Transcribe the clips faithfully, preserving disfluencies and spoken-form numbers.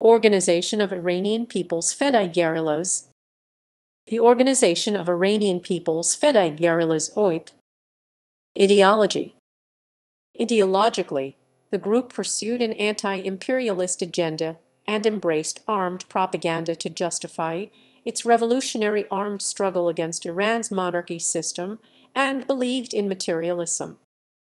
Organization of Iranian People's Fedai Guerrillas. The Organization of Iranian People's Fedai Guerrillas O I P. Ideology. Ideologically, the group pursued an anti-imperialist agenda and embraced armed propaganda to justify its revolutionary armed struggle against Iran's monarchy system and believed in materialism.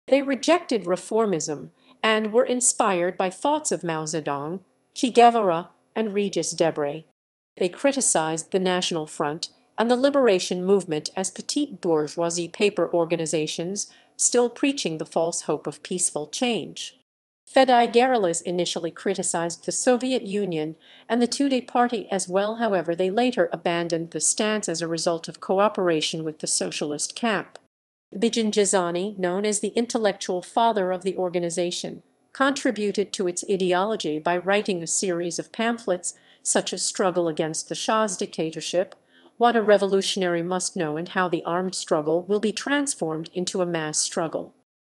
They rejected reformism and were inspired by thoughts of Mao Zedong, Che Guevara, and Regis Debray. They criticized the National Front and the Liberation Movement as petite bourgeoisie paper organizations still preaching the false hope of peaceful change. Fedai guerrillas initially criticized the Soviet Union and the Tudeh Party as well, however they later abandoned the stance as a result of cooperation with the socialist camp. Bijan Jazani, known as the intellectual father of the organization, contributed to its ideology by writing a series of pamphlets such as Struggle Against the Shah's Dictatorship, What a Revolutionary Must Know, and How the Armed Struggle Will Be Transformed into a Mass Struggle.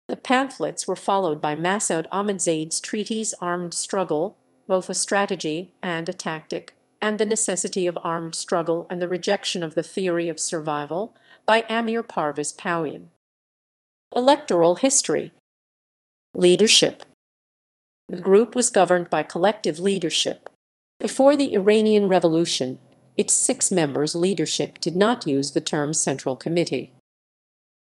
The pamphlets were followed by Massoud Ahmadzade's treatise Armed Struggle, Both a Strategy and a Tactic, and The Necessity of Armed Struggle and the Rejection of the Theory of Survival, by Amir Parviz Pooyan. Electoral history. Leadership. The group was governed by collective leadership. Before the Iranian Revolution, its six members' leadership did not use the term Central Committee.